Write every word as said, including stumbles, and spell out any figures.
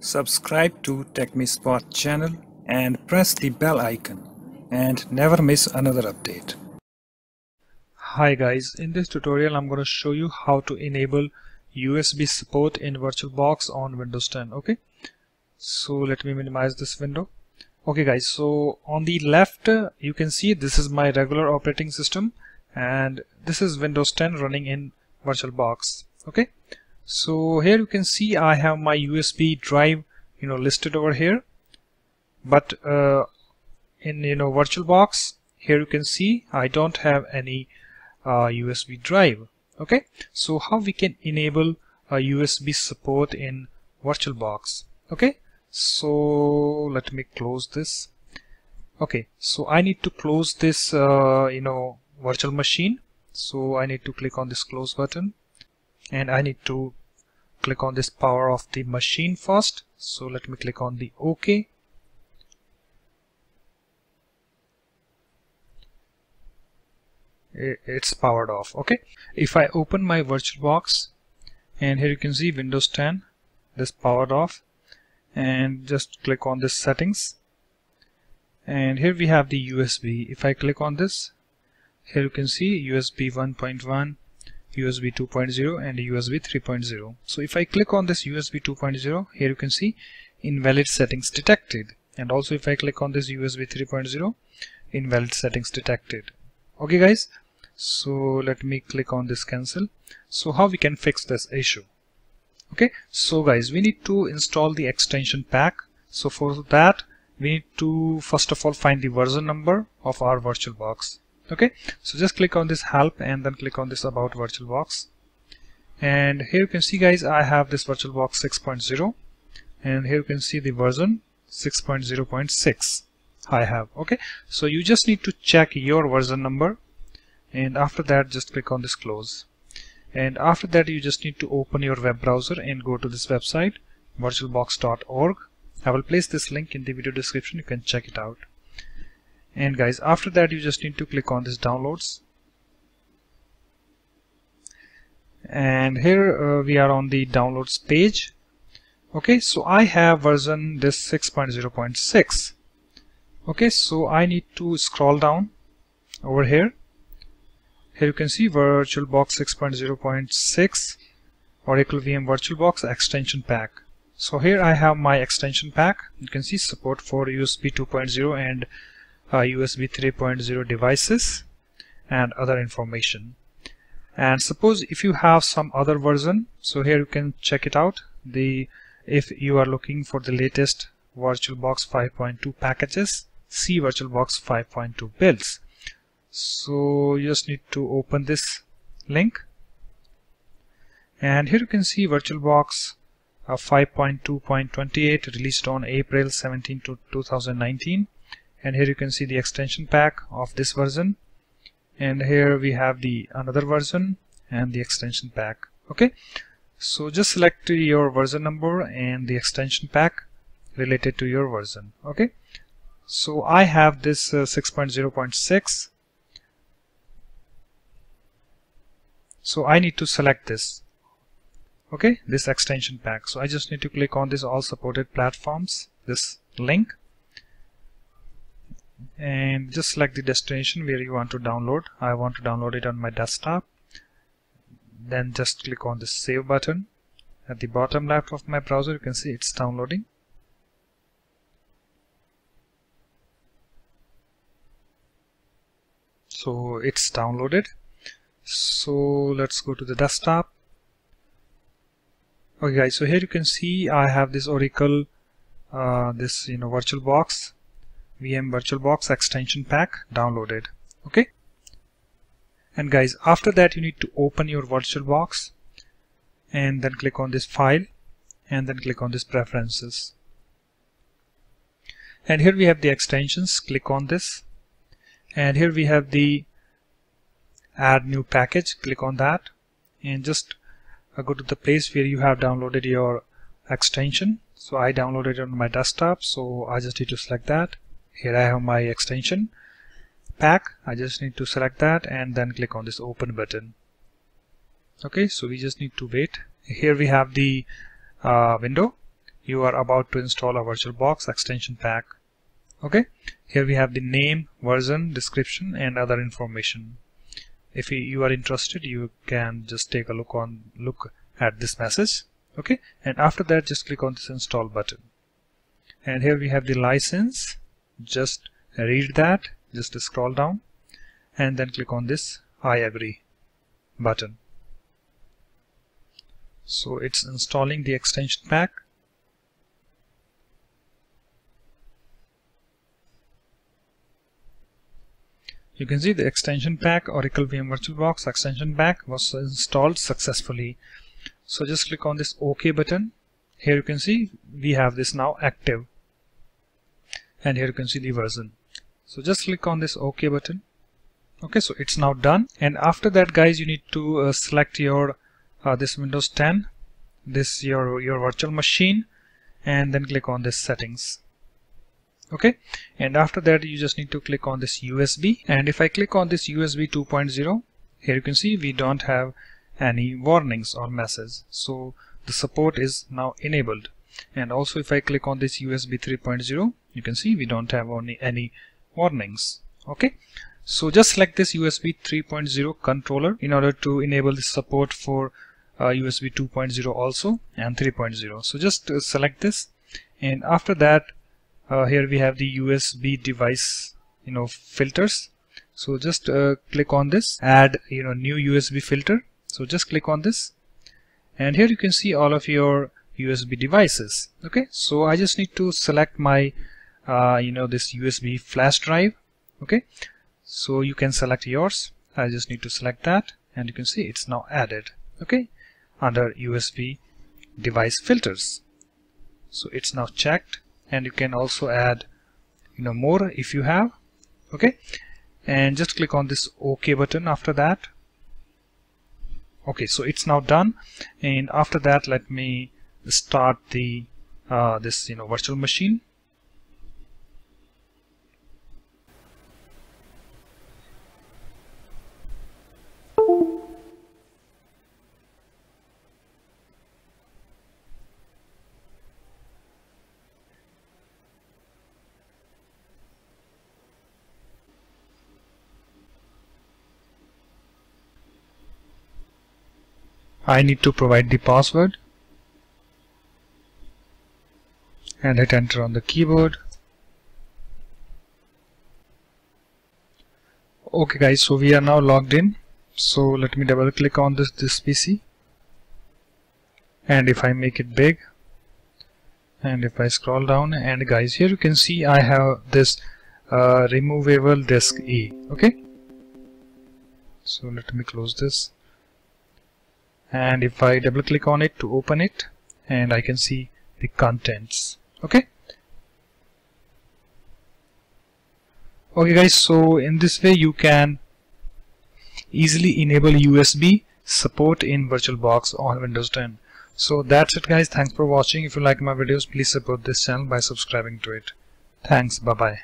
Subscribe to TechMeSpot channel and press the bell icon and never miss another update. Hi guys, in this tutorial I'm going to show you how to enable U S B support in VirtualBox on Windows ten. Okay, so let me minimize this window. Okay guys, so on the left uh, you can see this is my regular operating system and this is Windows ten running in VirtualBox. Okay, so here you can see I have my U S B drive, you know, listed over here, but uh, in, you know, VirtualBox, here you can see I don't have any uh, U S B drive. Okay, so how we can enable a U S B support in VirtualBox? Okay, so let me close this. Okay, so I need to close this uh, you know, virtual machine, so I need to click on this close button and I need to click on this power off the machine first, so let me click on the OK. It's powered off. Okay, if I open my VirtualBox, and here you can see Windows ten, this powered off, and just click on this settings, and here we have the U S B. If I click on this, here you can see U S B one point one, U S B two point zero and U S B three point zero. So if I click on this U S B two point zero, here you can see invalid settings detected, and also if I click on this U S B three point zero, invalid settings detected. Okay guys, so let me click on this cancel. So how we can fix this issue? Okay, so guys, we need to install the extension pack. So for that we need to first of all find the version number of our VirtualBox. Okay, so just click on this help and then click on this about VirtualBox, and here you can see guys I have this VirtualBox six point zero, and here you can see the version six point zero point six I have. Okay, so you just need to check your version number, and after that just click on this close, and after that you just need to open your web browser and go to this website virtualbox dot org. I will place this link in the video description, you can check it out. And guys, after that you just need to click on this downloads, and here uh, we are on the downloads page. Okay, so I have version this six point zero point six. Okay, so I need to scroll down over here. Here you can see VirtualBox six point zero point six Oracle V M VirtualBox extension pack. So here I have my extension pack. You can see support for U S B two point zero and uh, U S B three point zero devices and other information. And suppose if you have some other version, so here you can check it out. The if you are looking for the latest VirtualBox five point two packages, see VirtualBox five point two builds. So you just need to open this link, and here you can see VirtualBox uh, five point two point twenty-eight released on April seventeenth two thousand nineteen, and here you can see the extension pack of this version, and here we have the another version and the extension pack. Okay, so just select your version number and the extension pack related to your version. Okay, so I have this uh, six point zero point six, so I need to select this. Okay, this extension pack, so I just need to click on this all supported platforms, this link, and just select the destination where you want to download. I want to download it on my desktop, then just click on the save button. At the bottom left of my browser you can see it's downloading. So it's downloaded, so let's go to the desktop. Okay guys, so here you can see I have this Oracle uh, this you know VirtualBox V M VirtualBox extension pack downloaded. Okay, and guys, after that you need to open your VirtualBox and then click on this file and then click on this preferences, and here we have the extensions, click on this. And here we have the add new package, click on that, and just go to the place where you have downloaded your extension. So I downloaded it on my desktop, so I just need to select that. Here I have my extension pack, I just need to select that and then click on this open button. Okay, so we just need to wait. Here we have the uh, window. you are about to install a VirtualBox extension pack. Okay, here we have the name, version, description, and other information. If you are interested, you can just take a look on look at this message. Okay, and after that, just click on this install button. And here we have the license. Just read that. Just scroll down, and then click on this I agree button. So it's installing the extension pack. You can see the extension pack, Oracle V M VirtualBox extension pack was installed successfully. So just click on this OK button. Here you can see we have this now active. And here you can see the version. So just click on this OK button. Okay, so it's now done. And after that, guys, you need to uh, select your Uh, this Windows ten, this your your virtual machine, and then click on this settings. Okay, and after that you just need to click on this U S B, and if I click on this U S B two point oh, here you can see we don't have any warnings or messages, so the support is now enabled. And also if I click on this U S B three point oh, you can see we don't have only any warnings. Okay, so just select this U S B three point oh controller in order to enable the support for Uh, U S B two point oh also, and three point oh. So just uh, select this, and after that uh, here we have the U S B device, you know, filters. So just uh, click on this add, you know, new U S B filter. So just click on this, and here you can see all of your U S B devices. Okay, so I just need to select my uh, you know, this U S B flash drive. Okay, so you can select yours. I just need to select that, and you can see it's now added. Okay, under U S B device filters. So it's now checked, and you can also add, you know, more if you have. Okay, and just click on this OK button after that. Okay, so it's now done, and after that let me start the uh, this, you know, virtual machine. I need to provide the password, and hit enter on the keyboard. Okay guys, so we are now logged in. So let me double click on this, this P C, and if I make it big, and if I scroll down, and guys, here you can see I have this uh, removable disk E. Okay, so let me close this. And if I double click on it to open it, and I can see the contents. Okay, okay guys, so in this way you can easily enable U S B support in VirtualBox on Windows ten. So that's it guys, thanks for watching. If you like my videos, please support this channel by subscribing to it. Thanks, bye bye.